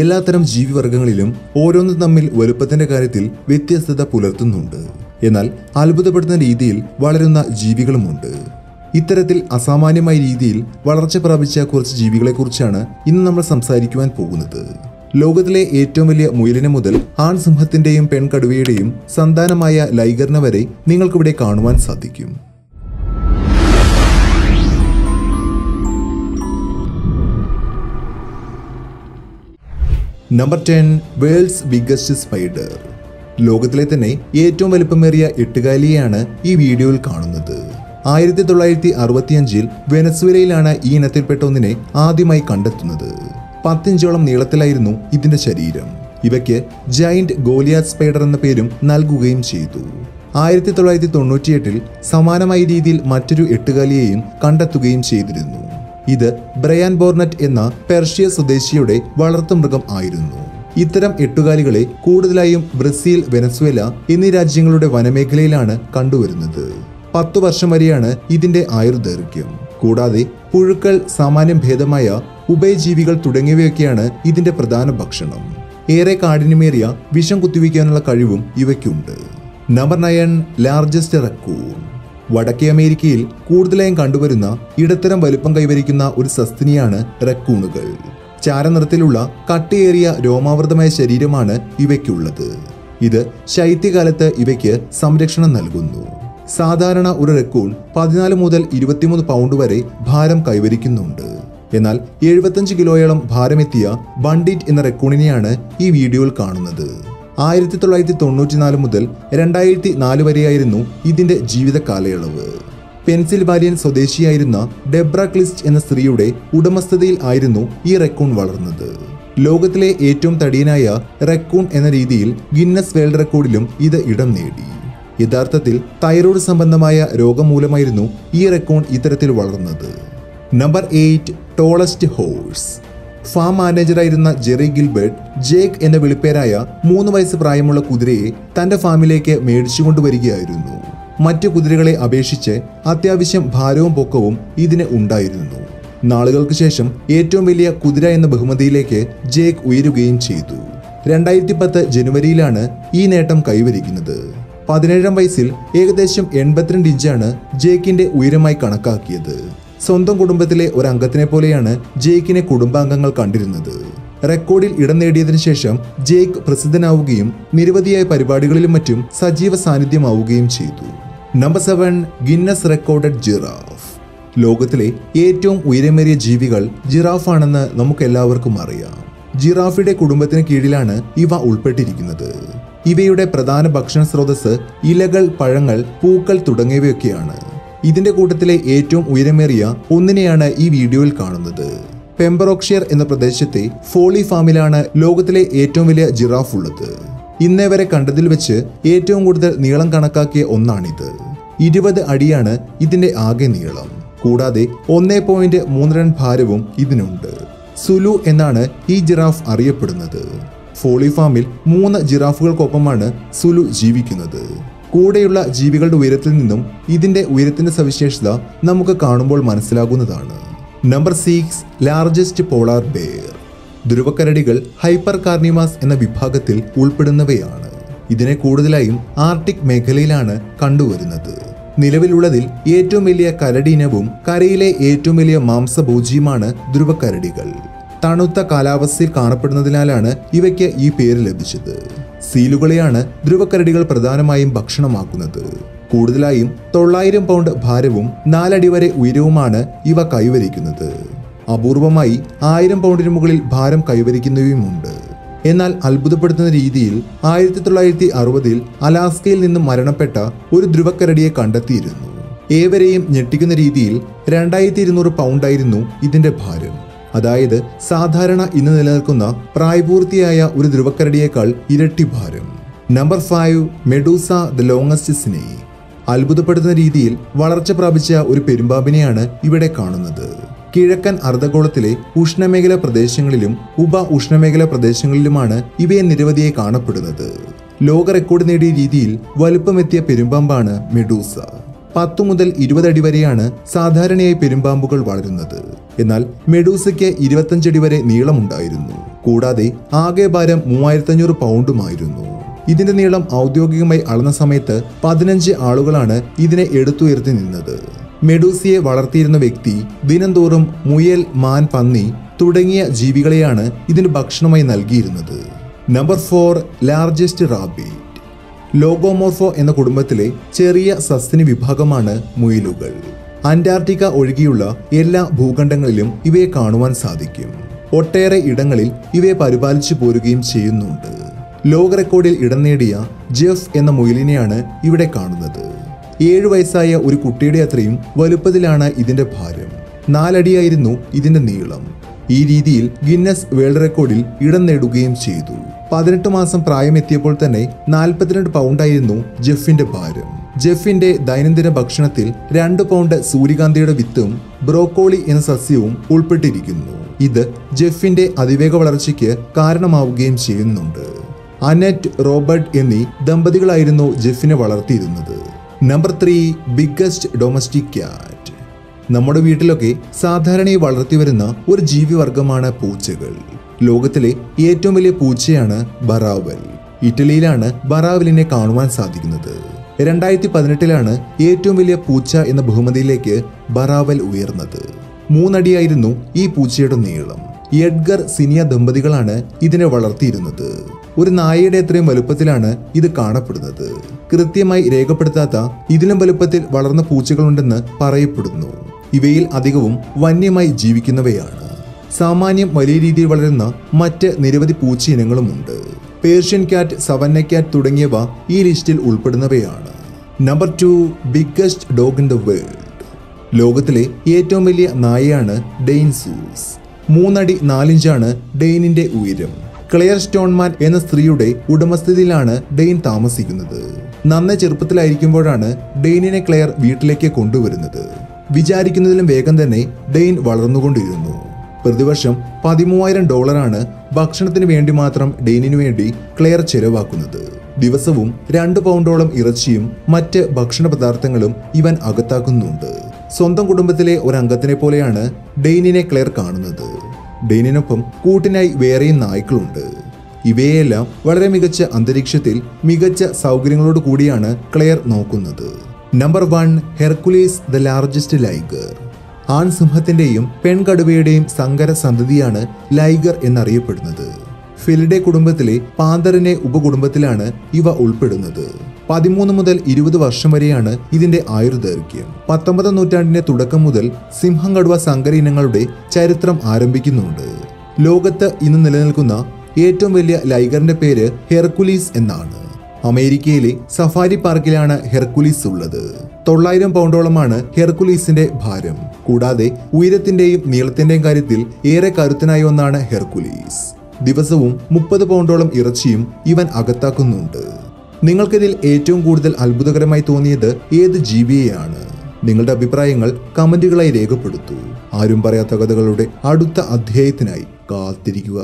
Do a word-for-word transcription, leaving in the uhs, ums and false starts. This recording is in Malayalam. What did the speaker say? എല്ലാത്തരം ജീവിവർഗങ്ങളിലും ഓരോന്നും തമ്മിൽ വലുപ്പത്തിന്റെ കാര്യത്തിൽ വ്യത്യസ്തത പുലർത്തുന്നുണ്ട്. എന്നാൽ അത്ഭുതപ്പെടുന്ന രീതിയിൽ വളരുന്ന ജീവികളുമുണ്ട്. ഇത്തരത്തിൽ അസാമാന്യമായ രീതിയിൽ വളർച്ച പ്രാപിച്ച കുറച്ച് ജീവികളെക്കുറിച്ചാണ് ഇന്ന് നമ്മൾ സംസാരിക്കുവാൻ പോകുന്നത്. ലോകത്തിലെ ഏറ്റവും വലിയ മുയലിന് മുതൽ ആൺസിംഹത്തിൻ്റെയും പെൺകടുവയുടെയും സന്താനമായ ലൈഗറിനെ വരെ നിങ്ങൾക്കിവിടെ കാണുവാൻ സാധിക്കും. Number ten, world's biggest spider. ലോകത്തിലെ തന്നെ ഏറ്റവും വലുപ്പമേറിയ എട്ടുകാലിയെയാണ് ഈ വീഡിയോയിൽ കാണുന്നത്. ആയിരത്തി തൊള്ളായിരത്തി അറുപത്തിയഞ്ചിൽ വെനസ്വേലയിലാണ് ഈ ഇനത്തിൽപ്പെട്ട ഒന്നിനെ ആദ്യമായി കണ്ടെത്തുന്നത്. പത്തിഞ്ചോളം നീളത്തിലായിരുന്നു ഇതിൻ്റെ ശരീരം. ഇവയ്ക്ക് ജയന്റ് ഗോലിയാത്ത് സ്പൈഡർ എന്ന പേരും നൽകുകയും ചെയ്തു. ആയിരത്തി തൊള്ളായിരത്തി തൊണ്ണൂറ്റിയെട്ടിൽ സമാനമായ രീതിയിൽ മറ്റൊരു എട്ടുകാലിയെയും കണ്ടെത്തുകയും ചെയ്തിരുന്നു. ഇത് ബ്രയാൻ ബോർണറ്റ് എന്ന പെർഷ്യ സ്വദേശിയുടെ വളർത്തുമൃഗം ആയിരുന്നു. ഇത്തരം എട്ടുകാലികളെ കൂടുതലായും ബ്രസീൽ, വെനസ്വേല എന്നീ രാജ്യങ്ങളുടെ വനമേഖലയിലാണ് കണ്ടുവരുന്നത്. പത്തു വർഷം വരെയാണ് ഇതിൻ്റെ ആയുർദൈർഘ്യം. കൂടാതെ പുഴുക്കൾ, സാമാന്യം ഭേദമായ ഉഭയജീവികൾ തുടങ്ങിയവയൊക്കെയാണ് ഇതിൻ്റെ പ്രധാന ഭക്ഷണം. ഏറെ കാഠിന്യമേറിയ വിഷം കുത്തിവയ്ക്കാനുള്ള കഴിവും ഇവയ്ക്കുണ്ട്. Number nine, largest raccoon. വടക്കേ അമേരിക്കയിൽ കൂടുതലായും കണ്ടുവരുന്ന ഇടത്തരം വലുപ്പം കൈവരിക്കുന്ന ഒരു സസ്തിനിയാണ് റക്കൂണുകൾ. ചാരനിറത്തിലുള്ള കട്ടിയേറിയ രോമാവൃതമായ ശരീരമാണ് ഇവയ്ക്കുള്ളത്. ഇത് ശൈത്യകാലത്ത് ഇവയ്ക്ക് സംരക്ഷണം നൽകുന്നു. സാധാരണ ഒരു റക്കൂൺ പതിനാല് മുതൽ ഇരുപത്തിമൂന്ന് പൗണ്ട് വരെ ഭാരം കൈവരിക്കുന്നുണ്ട്. എന്നാൽ എഴുപത്തഞ്ച് കിലോയോളം ഭാരമെത്തിയ ബണ്ടിറ്റ് എന്ന റക്കൂണിനെയാണ് ഈ വീഡിയോയിൽ കാണുന്നത്. ആയിരത്തി തൊള്ളായിരത്തി തൊണ്ണൂറ്റിനാല് മുതൽ രണ്ടായിരത്തി നാല് വരെയായിരുന്നു ഇതിൻ്റെ ജീവിത കാലയളവ്. പെൻസിൽവാനിയൻ സ്വദേശിയായിരുന്ന ഡെബ്ര ക്ലിസ്റ്റ് എന്ന സ്ത്രീയുടെ ഉടമസ്ഥതയിൽ ആയിരുന്നു ഈ റെക്കൂൺ വളർന്നത്. ലോകത്തിലെ ഏറ്റവും തടിയനായ റെക്കൂൺ എന്ന രീതിയിൽ ഗിന്നസ് വേൾഡ് റെക്കോർഡിലും ഇത് ഇടം നേടി. യഥാർത്ഥത്തിൽ തൈറോയ്ഡ് സംബന്ധമായ രോഗം മൂലമായിരുന്നു ഈ റെക്കൂൺ ഇത്തരത്തിൽ വളർന്നത്. Number eight, tallest horse. Farm മാനേജറായിരുന്ന ജെറി ഗിൽബർട്ട് ജേക്ക് എന്ന വിളിപ്പേരായ മൂന്ന് വയസ്സ് പ്രായമുള്ള കുതിരയെ തൻ്റെ ഫാമിലേക്ക് മേടിച്ചുകൊണ്ടുവരികയായിരുന്നു. മറ്റു കുതിരകളെ അപേക്ഷിച്ച് അത്യാവശ്യം ഭാരവും പൊക്കവും ഇതിന് ഉണ്ടായിരുന്നു. നാളുകൾക്ക് ശേഷം ഏറ്റവും വലിയ കുതിര എന്ന ബഹുമതിയിലേക്ക് ജേക്ക് ഉയരുകയും ചെയ്തു. രണ്ടായിരത്തി പത്ത് ജനുവരിയിലാണ് ഈ നേട്ടം കൈവരിക്കുന്നത്. പതിനേഴാം വയസ്സിൽ ഏകദേശം എൺപത്തിരണ്ട് ഇഞ്ചാണ് ജേക്കിൻ്റെ ഉയരമായി കണക്കാക്കിയത്. സ്വന്തം കുടുംബത്തിലെ ഒരംഗത്തിനെ പോലെയാണ് ജേക്കിനെ കുടുംബാംഗങ്ങൾ കണ്ടിരുന്നത്. റെക്കോർഡിൽ ഇടം നേടിയതിനു ശേഷം ജേക്ക് പ്രസിദ്ധനാവുകയും നിരവധിയായ പരിപാടികളിലും മറ്റും സജീവ സാന്നിധ്യമാവുകയും ചെയ്തു. Number seven, Guinness recorded giraffe. ലോകത്തിലെ ഏറ്റവും ഉയരമേറിയ ജീവികൾ ജിറാഫാണെന്ന് നമുക്കെല്ലാവർക്കും അറിയാം. ജിറാഫിയുടെ കുടുംബത്തിന് കീഴിലാണ് ഇവ ഉൾപ്പെട്ടിരിക്കുന്നത്. ഇവയുടെ പ്രധാന ഭക്ഷണ സ്രോതസ്സ് ഇലകൾ, പഴങ്ങൾ, പൂക്കൾ തുടങ്ങിയവയൊക്കെയാണ്. ഇതിൻ്റെ കൂട്ടത്തിലെ ഏറ്റവും ഉയരമേറിയ ഒന്നിനെയാണ് ഈ വീഡിയോയിൽ കാണുന്നത്. പെമ്പറോക്ഷ്യർ എന്ന പ്രദേശത്തെ ഫോളി ഫാമിലാണ് ലോകത്തിലെ ഏറ്റവും വലിയ ജിറാഫ് ഉള്ളത്. ഇന്നേ വരെ കണ്ടതിൽ വെച്ച് ഏറ്റവും കൂടുതൽ നീളം കണക്കാക്കിയ ഒന്നാണിത്. ഇരുപത് അടിയാണ് ഇതിൻ്റെ ആകെ നീളം. കൂടാതെ ഒന്നേ പോയിന്റ് മൂന്ന് രണ്ട് ഭാരവും ഇതിനുണ്ട്. സുലു എന്നാണ് ഈ ജിറാഫ് അറിയപ്പെടുന്നത്. ഫോളി ഫാമിൽ മൂന്ന് ജിറാഫുകൾക്കൊപ്പമാണ് സുലു ജീവിക്കുന്നത്. കൂടെയുള്ള ജീവികളുടെ ഉയരത്തിൽ നിന്നും ഇതിൻ്റെ ഉയരത്തിൻ്റെ സവിശേഷത നമുക്ക് കാണുമ്പോൾ മനസ്സിലാകുന്നതാണ്. Number six, largest polar bear. ധ്രുവക്കരടികൾ ഹൈപ്പർ കാർണിവാസ് എന്ന വിഭാഗത്തിൽ ഉൾപ്പെടുന്നവയാണ്. ഇതിനെ കൂടുതലായും ആർട്ടിക് മേഖലയിലാണ് കണ്ടുവരുന്നത്. നിലവിലുള്ളതിൽ ഏറ്റവും വലിയ കരടി ഇനവും കരയിലെ ഏറ്റവും വലിയ മാംസഭോജിയുമാണ് ധ്രുവക്കരടികൾ. തണുത്ത കാലാവസ്ഥയിൽ കാണപ്പെടുന്നതിനാലാണ് ഇവയ്ക്ക് ഈ പേര് ലഭിച്ചത്. സീലുകളെയാണ് ധ്രുവക്കരടികൾ പ്രധാനമായും ഭക്ഷണമാക്കുന്നത്. കൂടുതലായും തൊള്ളായിരം പൗണ്ട് ഭാരവും നാലടി വരെ ഉയരവുമാണ് ഇവ കൈവരിക്കുന്നത്. അപൂർവമായി ആയിരം പൗണ്ടിന് മുകളിൽ ഭാരം കൈവരിക്കുന്നവയുമുണ്ട്. എന്നാൽ അത്ഭുതപ്പെടുത്തുന്ന രീതിയിൽ ആയിരത്തി തൊള്ളായിരത്തി അറുപതിൽ അലാസ്കയിൽ നിന്നും മരണപ്പെട്ട ഒരു ധ്രുവക്കരടിയെ കണ്ടെത്തിയിരുന്നു. ഏവരെയും ഞെട്ടിക്കുന്ന രീതിയിൽ രണ്ടായിരത്തി ഇരുന്നൂറ് പൗണ്ടായിരുന്നു ഇതിൻ്റെ ഭാരം. അതായത് സാധാരണ ഇന്ന് നിലനിൽക്കുന്ന പ്രായപൂർത്തിയായ ഒരു ധ്രുവക്കരടിയേക്കാൾ ഇരട്ടി ഭാരം. Number five, Medusa the longest snake. അത്ഭുതപ്പെടുത്തുന്ന രീതിയിൽ വളർച്ച പ്രാപിച്ച ഒരു പെരുമ്പാമ്പിനെയാണ് ഇവിടെ കാണുന്നത്. കിഴക്കൻ അർദ്ധഗോളത്തിലെ ഉഷ്ണമേഖല പ്രദേശങ്ങളിലും ഉപ ഉഷ്ണമേഖല പ്രദേശങ്ങളിലുമാണ് ഇവയെ നിരവധിയായി കാണപ്പെടുന്നത്. ലോക റെക്കോർഡ് നേടിയ രീതിയിൽ വലുപ്പമെത്തിയ പെരുമ്പാമ്പാണ് മെഡൂസ. പത്തു മുതൽ ഇരുപത് അടി വരെയാണ് സാധാരണയായി പെരുമ്പാമ്പുകൾ വളരുന്നത്. എന്നാൽ മെഡൂസയ്ക്ക് ഇരുപത്തഞ്ചടി വരെ നീളമുണ്ടായിരുന്നു. കൂടാതെ ആകെ ഭാരം മൂവായിരത്തി അഞ്ഞൂറ് പൗണ്ടുമായിരുന്നു. ഇതിന്റെ നീളം ഔദ്യോഗികമായി അളന്ന സമയത്ത് പതിനഞ്ച് ആളുകളാണ് ഇതിനെ എടുത്തുയർത്തി നിന്നത്. മെഡൂസിയെ വളർത്തിയിരുന്ന വ്യക്തി ദിനംതോറും മുയൽ, മാൻ, പന്നി തുടങ്ങിയ ജീവികളെയാണ് ഇതിന് ഭക്ഷണമായി നൽകിയിരുന്നത്. Number four, largest rabbit. Lagomorpha എന്ന കുടുംബത്തിലെ ചെറിയ സസ്തിനി വിഭാഗമാണ് മുയലുകൾ. അന്റാർട്ടിക്ക ഒഴികെയുള്ള എല്ലാ ഭൂഖണ്ഡങ്ങളിലും ഇവയെ കാണുവാൻ സാധിക്കും. ഒട്ടേറെ ഇടങ്ങളിൽ ഇവയെ പരിപാലിച്ചു പോരുകയും ചെയ്യുന്നുണ്ട്. ലോക റെക്കോർഡിൽ ഇടം നേടിയ ജെഫ് എന്ന മുയലിനെയാണ് ഇവിടെ കാണുന്നത്. ഏഴു വയസ്സായ ഒരു കുട്ടിയുടെ അത്രയും വലുപ്പത്തിലാണ് ഇതിൻ്റെ ഭാരം. നാലടിയായിരുന്നു ഇതിൻ്റെ നീളം. ഈ രീതിയിൽ ഗിന്നസ് വേൾഡ് റെക്കോർഡിൽ ഇടം നേടുകയും ചെയ്തു. പതിനെട്ട് മാസം പ്രായമെത്തിയപ്പോൾ തന്നെ നാൽപ്പത്തിരണ്ട് പൗണ്ടായിരുന്നു ജെഫിൻ്റെ ഭാരം. ജെഫിൻ്റെ ദൈനംദിന ഭക്ഷണത്തിൽ രണ്ട് പൗണ്ട് സൂര്യകാന്തിയുടെ വിത്തും ബ്രോക്കോളി എന്ന സസ്യവും ഉൾപ്പെട്ടിരിക്കുന്നു. ഇത് ജെഫിൻ്റെ അതിവേഗ വളർച്ചയ്ക്ക് കാരണമാവുകയും ചെയ്യുന്നുണ്ട്. അനറ്റ്, റോബർട്ട് എന്നീ ദമ്പതികളായിരുന്നു ജെഫിനെ വളർത്തിയിരുന്നത്. Number three, biggest domestic cat. നമ്മുടെ വീട്ടിലൊക്കെ സാധാരണയായി വളർത്തിവരുന്ന ഒരു ജീവിവർഗമാണ് പൂച്ചകൾ. ലോകത്തിലെ ഏറ്റവും വലിയ പൂച്ചയാണ് ബറാവൽ. ഇറ്റലിയിലാണ് ബറാവലിനെ കാണുവാൻ സാധിക്കുന്നത്. രണ്ടായിരത്തി പതിനെട്ടിലാണ് ഏറ്റവും വലിയ പൂച്ച എന്ന ബഹുമതിയിലേക്ക് ബറാവൽ ഉയർന്നത്. മൂന്നടിയായിരുന്നു ഈ പൂച്ചയുടെ നീളം. എഡ്ഗർ, സിനിയ ദമ്പതികളാണ് ഇതിനെ വളർത്തിയിരുന്നത്. ഒരു നായയുടെ അത്രയും വലുപ്പത്തിലാണ് ഇത് കാണപ്പെടുന്നത്. കൃത്യമായി രേഖപ്പെടുത്താത്ത ഇതിലും വലുപ്പത്തിൽ വളർന്ന പൂച്ചകളുണ്ടെന്ന് പറയപ്പെടുന്നു. ഇവയിൽ അധികവും വന്യമായി ജീവിക്കുന്നവയാണ്. സാമാന്യം വലിയ രീതിയിൽ വളരുന്ന മറ്റ് നിരവധി പൂച്ച ഇനങ്ങളുമുണ്ട്. പേർഷ്യൻ ക്യാറ്റ്, സവന്ന ക്യാറ്റ് തുടങ്ങിയവ ഈ ലിസ്റ്റിൽ ഉൾപ്പെടുന്നവയാണ്. Number two, biggest dog in the world. ലോകത്തിലെ ഏറ്റവും വലിയ നായയാണ് ഡെയിൻസൂസ്. മൂന്നടി നാലിഞ്ചാണ് ഡെയിനിൻ്റെ ഉയരം. ക്ലെയർ സ്റ്റോൺമാൻ എന്ന സ്ത്രീയുടെ ഉടമസ്ഥതയിലാണ് ഡെയിൻ താമസിക്കുന്നത്. നന്നേ ചെറുപ്പത്തിലായിരിക്കുമ്പോഴാണ് ഡെയിനിനെ ക്ലെയർ വീട്ടിലേക്ക് കൊണ്ടുവരുന്നത്. വിചാരിക്കുന്നതിലും വേഗം തന്നെ ഡെയിൻ വളർന്നുകൊണ്ടിരുന്നു. പ്രതിവർഷം പതിമൂവായിരം ഡോളറാണ് ഭക്ഷണത്തിന് വേണ്ടി മാത്രം ഡെയിനിനു വേണ്ടി ക്ലെയർ ചെലവാക്കുന്നത്. ദിവസവും രണ്ട് പൗണ്ടോളം ഇറച്ചിയും മറ്റ് ഭക്ഷണ പദാർത്ഥങ്ങളും ഇവൻ അകത്താക്കുന്നുണ്ട്. സ്വന്തം കുടുംബത്തിലെ ഒരംഗത്തിനെ പോലെയാണ് ഡെയിനിനെ ക്ലെയർ കാണുന്നത്. ഡെയിനിനൊപ്പം കൂട്ടിനായി വേറെയും നായ്ക്കളുണ്ട്. ഇവയെല്ലാം വളരെ മികച്ച അന്തരീക്ഷത്തിൽ മികച്ച സൗകര്യങ്ങളോട് കൂടിയാണ് ക്ലെയർ നോക്കുന്നത്. Number one, Hercules the largest liger. ആൺസിംഹത്തിൻ്റെയും പെൺകടുവയുടെയും സങ്കര സന്തതിയാണ് ലൈഗർ എന്നറിയപ്പെടുന്നത്. ഫെലിഡേ കുടുംബത്തിലെ പാന്തറിനെ ഉപകുടുംബത്തിലാണ് ഇവ ഉൾപ്പെടുന്നത്. പതിമൂന്ന് മുതൽ ഇരുപത് വർഷം വരെയാണ് ഇതിൻ്റെ ആയുർദൈർഘ്യം. പത്തൊമ്പതാം നൂറ്റാണ്ടിൻ്റെ തുടക്കം മുതൽ സിംഹം, കടുവ സങ്കര ഇനങ്ങളുടെ ചരിത്രം ആരംഭിക്കുന്നുണ്ട്. ലോകത്ത് ഇന്ന് നിലനിൽക്കുന്ന ഏറ്റവും വലിയ ലൈഗറിൻ്റെ പേര് ഹെർക്കുലീസ് എന്നാണ്. അമേരിക്കയിലെ സഫാരി പാർക്കിലാണ് ഹെർക്കുലീസ് ഉള്ളത്. തൊള്ളായിരം പൗണ്ടോളമാണ് ഹെർക്കുലീസിൻ്റെ ഭാരം. കൂടാതെ ഉയരത്തിൻ്റെയും നീളത്തിൻ്റെയും കാര്യത്തിൽ ഏറെ കരുത്തനായ ഒന്നാണ് ഹെർക്കുലീസ്. ദിവസവും മുപ്പത് പൗണ്ടോളം ഇറച്ചിയും ഇവൻ അകത്താക്കുന്നുണ്ട്. നിങ്ങൾക്കിതിൽ ഏറ്റവും കൂടുതൽ അത്ഭുതകരമായി തോന്നിയത് ഏത് ജീവിയെയാണ്? നിങ്ങളുടെ അഭിപ്രായങ്ങൾ കമൻറ്റുകളായി രേഖപ്പെടുത്തൂ. ആരും പറയാത്ത കഥകളുടെ അടുത്ത അധ്യായത്തിനായി കാത്തിരിക്കുക.